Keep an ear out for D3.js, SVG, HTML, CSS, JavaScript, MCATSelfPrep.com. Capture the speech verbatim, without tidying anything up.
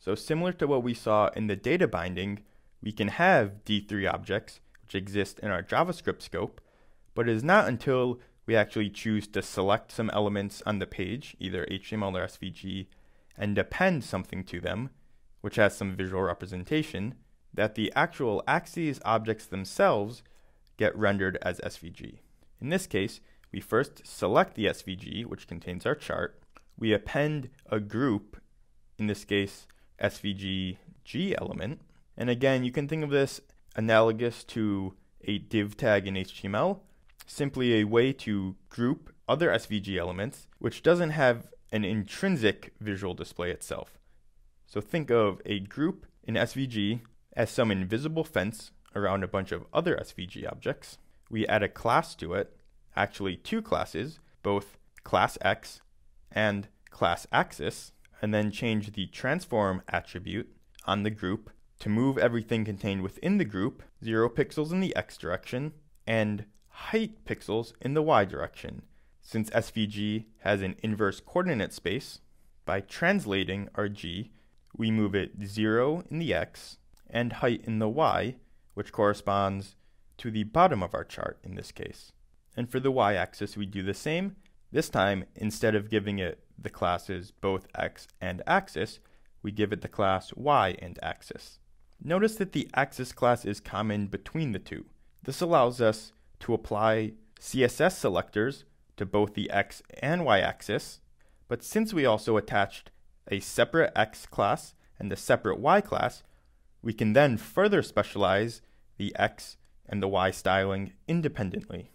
So similar to what we saw in the data binding, we can have D three objects, which exist in our JavaScript scope, but it is not until we actually choose to select some elements on the page, either H T M L or S V G, and append something to them, which has some visual representation, that the actual axes objects themselves get rendered as S V G. In this case, we first select the S V G, which contains our chart. We append a group, in this case, S V G G element. And again, you can think of this analogous to a div tag in H T M L, simply a way to group other S V G elements, which doesn't have an intrinsic visual display itself. So think of a group in S V G as some invisible fence around a bunch of other S V G objects. We add a class to it, actually two classes, both class X and class axis, and then change the transform attribute on the group to move everything contained within the group, zero pixels in the X direction and height pixels in the Y direction. Since S V G has an inverse coordinate space, by translating our G, we move it zero in the X and height in the Y, which corresponds to the bottom of our chart in this case. And for the Y-axis, we do the same. This time, instead of giving it the classes both X and axis, we give it the class Y and axis. Notice that the axis class is common between the two. This allows us to apply C S S selectors to both the X and Y axis, but since we also attached a separate X class and a separate Y class, we can then further specialize the X and the Y styling independently.